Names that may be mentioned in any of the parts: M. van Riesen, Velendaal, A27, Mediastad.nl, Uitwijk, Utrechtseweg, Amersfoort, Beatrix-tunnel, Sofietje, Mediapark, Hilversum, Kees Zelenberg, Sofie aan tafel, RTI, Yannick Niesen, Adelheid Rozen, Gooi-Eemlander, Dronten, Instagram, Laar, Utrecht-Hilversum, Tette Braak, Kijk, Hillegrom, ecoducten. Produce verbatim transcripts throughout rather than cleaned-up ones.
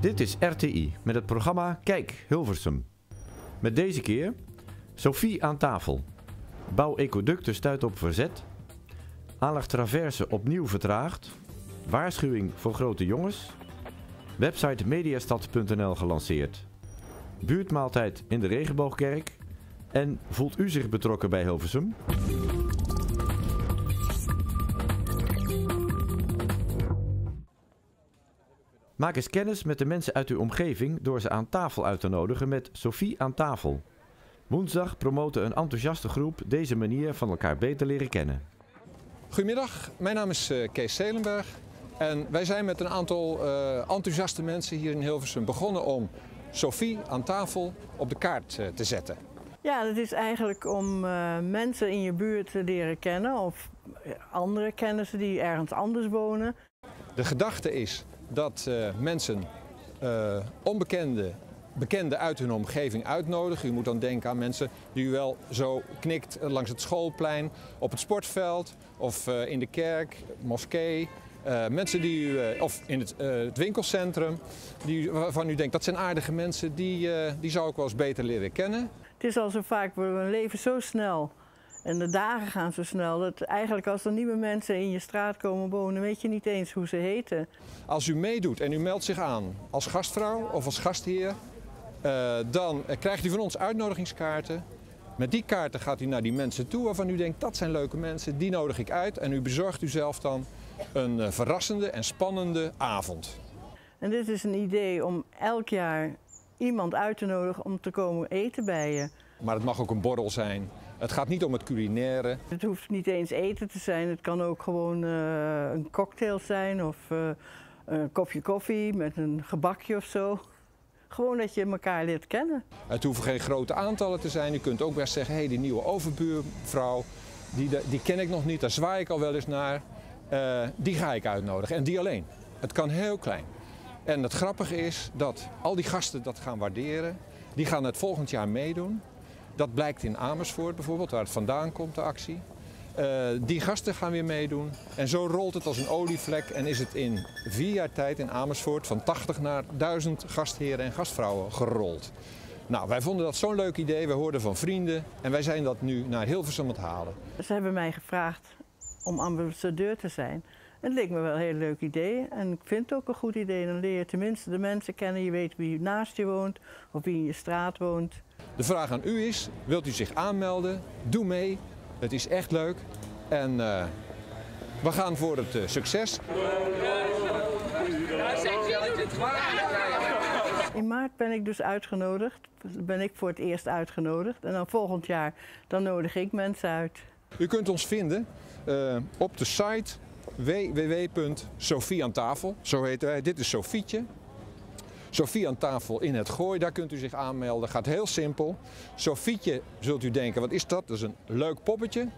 Dit is R T I met het programma Kijk, Hilversum. Met deze keer Sofie aan tafel. Bouw ecoducten stuit op verzet. Aanleg traverse opnieuw vertraagd. Waarschuwing voor grote jongens. Website Mediastad punt n l gelanceerd. Buurtmaaltijd in de Regenboogkerk. En voelt u zich betrokken bij Hilversum? Maak eens kennis met de mensen uit uw omgeving door ze aan tafel uit te nodigen met Sofie aan tafel. Woensdag promoten een enthousiaste groep deze manier van elkaar beter leren kennen. Goedemiddag, mijn naam is Kees Zelenberg en wij zijn met een aantal uh, enthousiaste mensen hier in Hilversum begonnen om Sofie aan tafel op de kaart uh, te zetten. Ja, dat is eigenlijk om uh, mensen in je buurt te leren kennen of andere kennissen die ergens anders wonen. De gedachte is dat uh, mensen uh, onbekende bekenden uit hun omgeving uitnodigen. U moet dan denken aan mensen die u wel zo knikt langs het schoolplein, op het sportveld of uh, in de kerk, moskee. Uh, mensen die u, uh, of in het, uh, het winkelcentrum, die, waarvan u denkt dat zijn aardige mensen, die, uh, die zou ik wel eens beter leren kennen. Het is al zo vaak, we leven zo snel en de dagen gaan zo snel, dat eigenlijk als er nieuwe mensen in je straat komen wonen, weet je niet eens hoe ze heten. Als u meedoet en u meldt zich aan als gastvrouw of als gastheer, uh, dan krijgt u van ons uitnodigingskaarten. Met die kaarten gaat u naar die mensen toe waarvan u denkt dat zijn leuke mensen, die nodig ik uit. En u bezorgt u zelf dan een uh, verrassende en spannende avond. En dit is een idee om elk jaar iemand uit te nodigen om te komen eten bij je. Maar het mag ook een borrel zijn. Het gaat niet om het culinaire. Het hoeft niet eens eten te zijn. Het kan ook gewoon uh, een cocktail zijn of uh, een kopje koffie met een gebakje of zo. Gewoon dat je elkaar leert kennen. Het hoeven geen grote aantallen te zijn. U kunt ook best zeggen, hé, hey, die nieuwe overbuurvrouw, die, die ken ik nog niet, daar zwaai ik al wel eens naar. Uh, die ga ik uitnodigen en die alleen. Het kan heel klein. En het grappige is dat al die gasten dat gaan waarderen. Die gaan het volgend jaar meedoen. Dat blijkt in Amersfoort bijvoorbeeld, waar het vandaan komt, de actie. Uh, die gasten gaan weer meedoen. En zo rolt het als een olievlek en is het in vier jaar tijd in Amersfoort van tachtig naar duizend gastheren en gastvrouwen gerold. Nou, wij vonden dat zo'n leuk idee. We hoorden van vrienden en wij zijn dat nu naar Hilversum aan het halen. Ze hebben mij gevraagd om ambassadeur te zijn. Het leek me wel een heel leuk idee en ik vind het ook een goed idee. Dan leer je tenminste de mensen kennen, je weet wie naast je woont of wie in je straat woont. De vraag aan u is, wilt u zich aanmelden? Doe mee, het is echt leuk en uh, we gaan voor het uh, succes. In maart ben ik dus uitgenodigd, ben ik voor het eerst uitgenodigd en dan volgend jaar dan nodig ik mensen uit. U kunt ons vinden uh, op de site w w w punt Sofie aan tafel, zo heten wij. Dit is Sofietje. Sofie aan tafel in het Gooi, daar kunt u zich aanmelden. Gaat heel simpel. Sofietje, zult u denken, wat is dat? Dat is een leuk poppetje.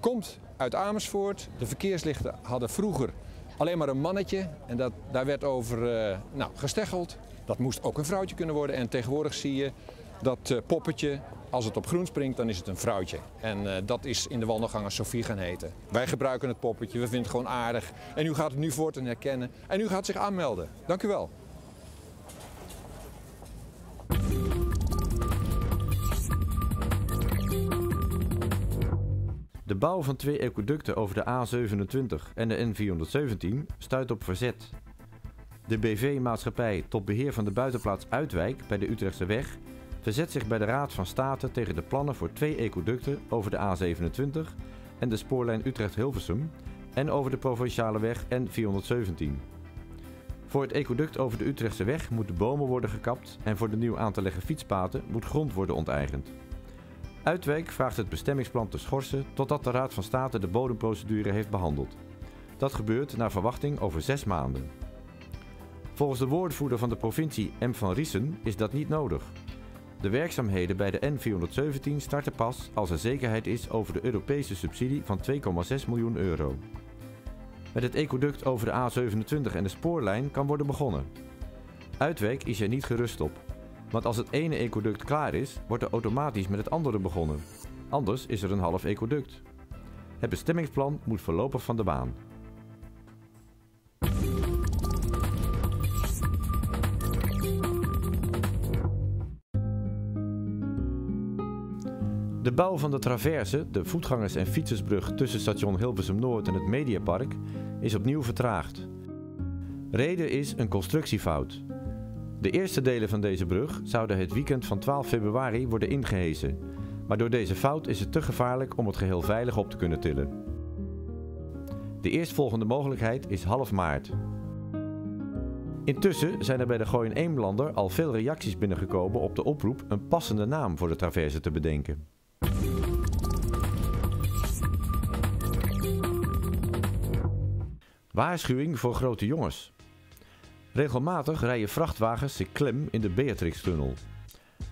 Komt uit Amersfoort. De verkeerslichten hadden vroeger alleen maar een mannetje. En dat, daar werd over uh, nou, gesteggeld. Dat moest ook een vrouwtje kunnen worden. En tegenwoordig zie je dat uh, poppetje, als het op groen springt, dan is het een vrouwtje. En uh, dat is in de wandelgang als Sofie gaan heten. Wij gebruiken het poppetje, we vinden het gewoon aardig. En u gaat het nu voortaan herkennen. En u gaat zich aanmelden. Dank u wel. De bouw van twee ecoducten over de A zevenentwintig en de N vierhonderdzeventien stuit op verzet. De B V-maatschappij tot beheer van de buitenplaats Uitwijk bij de Utrechtseweg verzet zich bij de Raad van State tegen de plannen voor twee ecoducten over de A zevenentwintig en de spoorlijn Utrecht-Hilversum en over de provinciale weg N vierhonderdzeventien. Voor het ecoduct over de Utrechtseweg moeten bomen worden gekapt en voor de nieuw aan te leggen fietspaden moet grond worden onteigend. Uitwijk vraagt het bestemmingsplan te schorsen totdat de Raad van State de bodemprocedure heeft behandeld. Dat gebeurt naar verwachting over zes maanden. Volgens de woordvoerder van de provincie M. van Riesen is dat niet nodig. De werkzaamheden bij de N vierhonderdzeventien starten pas als er zekerheid is over de Europese subsidie van twee komma zes miljoen euro. Met het ecoduct over de A zevenentwintig en de spoorlijn kan worden begonnen. Uitwijk is er niet gerust op. Want als het ene ecoduct klaar is, wordt er automatisch met het andere begonnen. Anders is er een half ecoduct. Het bestemmingsplan moet voorlopig van de baan. De bouw van de traverse, de voetgangers- en fietsersbrug tussen station Hilversum-Noord en het Mediapark, is opnieuw vertraagd. Reden is een constructiefout. De eerste delen van deze brug zouden het weekend van twaalf februari worden ingehesen, maar door deze fout is het te gevaarlijk om het geheel veilig op te kunnen tillen. De eerstvolgende mogelijkheid is half maart. Intussen zijn er bij de Gooi-Eemlander al veel reacties binnengekomen op de oproep een passende naam voor de traverse te bedenken. Waarschuwing voor grote jongens. Regelmatig rijden vrachtwagens zich klem in de Beatrix-tunnel.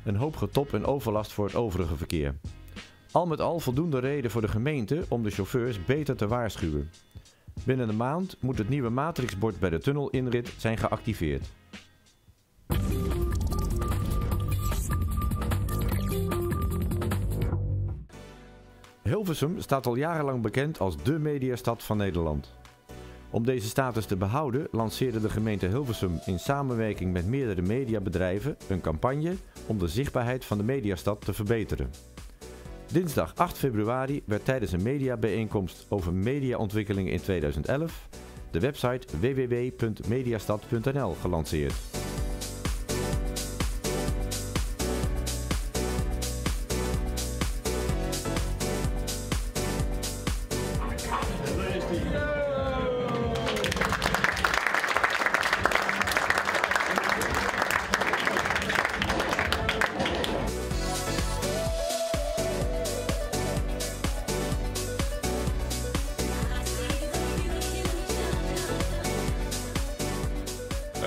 Een hoop getop en overlast voor het overige verkeer. Al met al voldoende reden voor de gemeente om de chauffeurs beter te waarschuwen. Binnen een maand moet het nieuwe matrixbord bij de tunnelinrit zijn geactiveerd. Hilversum staat al jarenlang bekend als de mediastad van Nederland. Om deze status te behouden lanceerde de gemeente Hilversum in samenwerking met meerdere mediabedrijven een campagne om de zichtbaarheid van de mediastad te verbeteren. Dinsdag acht februari werd tijdens een mediabijeenkomst over mediaontwikkelingen in tweeduizend elf de website w w w punt mediastad punt n l gelanceerd.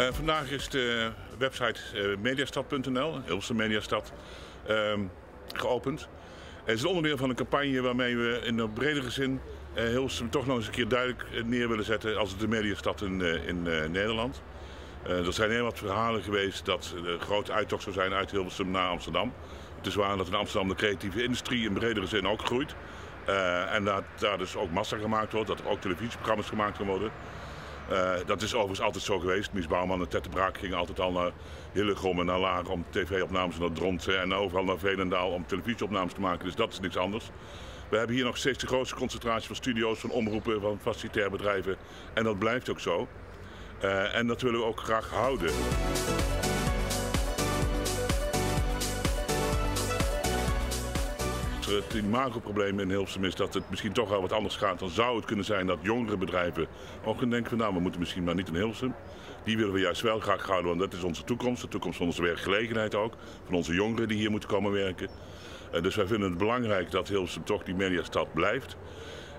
Uh, vandaag is de website uh, Mediastad punt n l, Hilversum Mediastad, uh, geopend. Het is een onderdeel van een campagne waarmee we in een bredere zin uh, Hilversum toch nog eens een keer duidelijk neer willen zetten als de mediastad in, uh, in uh, Nederland. Uh, er zijn heel wat verhalen geweest dat de grote uittocht zou zijn uit Hilversum naar Amsterdam. Het is waar dat in Amsterdam de creatieve industrie in bredere zin ook groeit. Uh, en dat daar dus ook massa gemaakt wordt, dat er ook televisieprogramma's gemaakt gaan worden. Uh, dat is overigens altijd zo geweest. Mies Bouwman en Tette Braak gingen altijd al naar Hillegrom en naar Laar om tv-opnames, naar Dronten en overal naar Velendaal om televisieopnames te maken. Dus dat is niks anders. We hebben hier nog steeds de grootste concentratie van studio's, van omroepen, van facilitair bedrijven. En dat blijft ook zo. Uh, en dat willen we ook graag houden. Het imagoprobleem in Hilversum is dat het misschien toch wel wat anders gaat. Dan zou het kunnen zijn dat jongere bedrijven ook gaan denken van nou, we moeten misschien maar niet in Hilversum. Die willen we juist wel graag houden, want dat is onze toekomst. De toekomst van onze werkgelegenheid ook. Van onze jongeren die hier moeten komen werken. Uh, dus wij vinden het belangrijk dat Hilversum toch die mediastad blijft.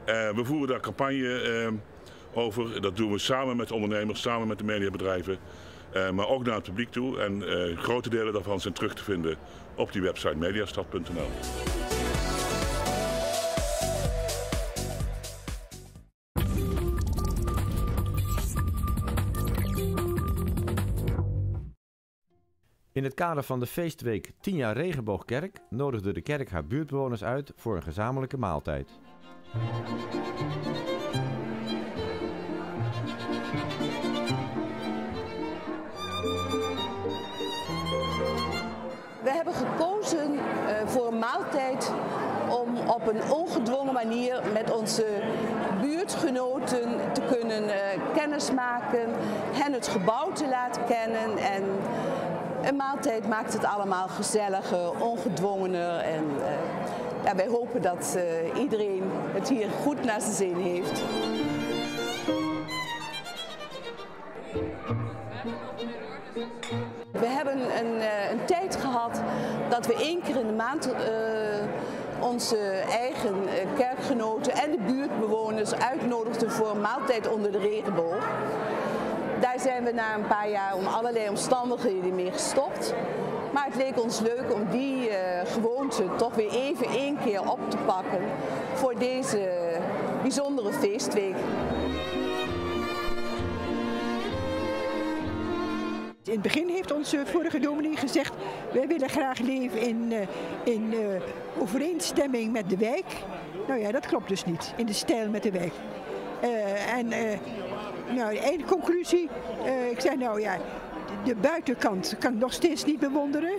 Uh, we voeren daar campagne uh, over. Dat doen we samen met ondernemers, samen met de mediabedrijven. Uh, maar ook naar het publiek toe. En uh, grote delen daarvan zijn terug te vinden op die website mediastad punt n l. In het kader van de feestweek tien jaar Regenboogkerk nodigde de kerk haar buurtbewoners uit voor een gezamenlijke maaltijd. We hebben gekozen voor een maaltijd om op een ongedwongen manier met onze buurtgenoten te kunnen kennismaken, hen het gebouw te laten kennen en... Een maaltijd maakt het allemaal gezelliger, ongedwongener en uh, ja, wij hopen dat uh, iedereen het hier goed naar zijn zin heeft. We hebben een, uh, een tijd gehad dat we één keer in de maand uh, onze eigen uh, kerkgenoten en de buurtbewoners uitnodigden voor een maaltijd onder de regenboog. Daar zijn we na een paar jaar om allerlei omstandigheden mee gestopt. Maar het leek ons leuk om die uh, gewoonte toch weer even één keer op te pakken voor deze bijzondere feestweek. In het begin heeft onze vorige dominee gezegd, wij willen graag leven in, uh, in uh, overeenstemming met de wijk. Nou ja, dat klopt dus niet, in de stijl met de wijk. Uh, en... Uh, Nou, de ene conclusie, uh, ik zei nou ja, de buitenkant kan ik nog steeds niet bewonderen,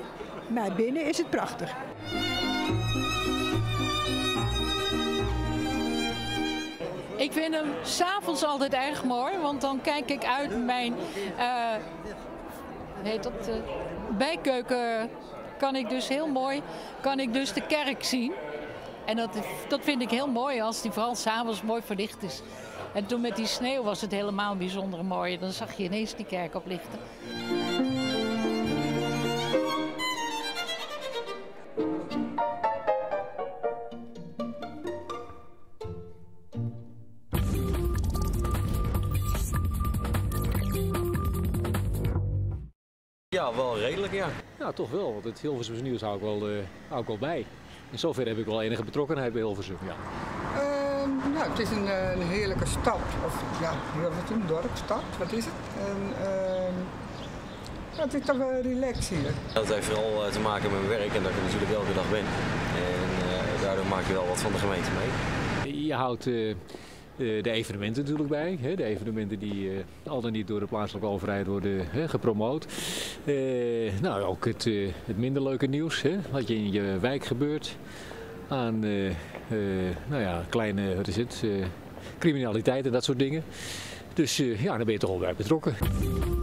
maar binnen is het prachtig. Ik vind hem 's avonds altijd erg mooi, want dan kijk ik uit mijn uh, heet dat, uh, bijkeuken. Kan ik dus heel mooi kan ik dus de kerk zien. En dat, dat vind ik heel mooi als die vooral 's avonds mooi verlicht is. En toen met die sneeuw was het helemaal bijzonder mooi. Dan zag je ineens die kerk oplichten. Ja, wel redelijk, ja. Ja, toch wel. Want het Hilversums nieuws hou ik wel, uh, hou ik wel bij. In zoverre heb ik wel enige betrokkenheid bij Hilversum, ja. Uh, nou, het is een, een heerlijke stad. Of ja, wat een dorp, stad, wat is het? En, uh, het is toch wel relaxed hier. Dat heeft vooral te maken met mijn werk en dat ik natuurlijk elke dag ben. En uh, daardoor maak je wel wat van de gemeente mee. Je houdt... Uh... de evenementen natuurlijk bij. De evenementen die uh, al dan niet door de plaatselijke overheid worden uh, gepromoot. Uh, nou, ook het, uh, het minder leuke nieuws, hè, wat je in je wijk gebeurt. Aan uh, uh, nou ja, kleine, wat is het, uh, criminaliteit en dat soort dingen. Dus uh, ja, daar ben je toch al bij betrokken.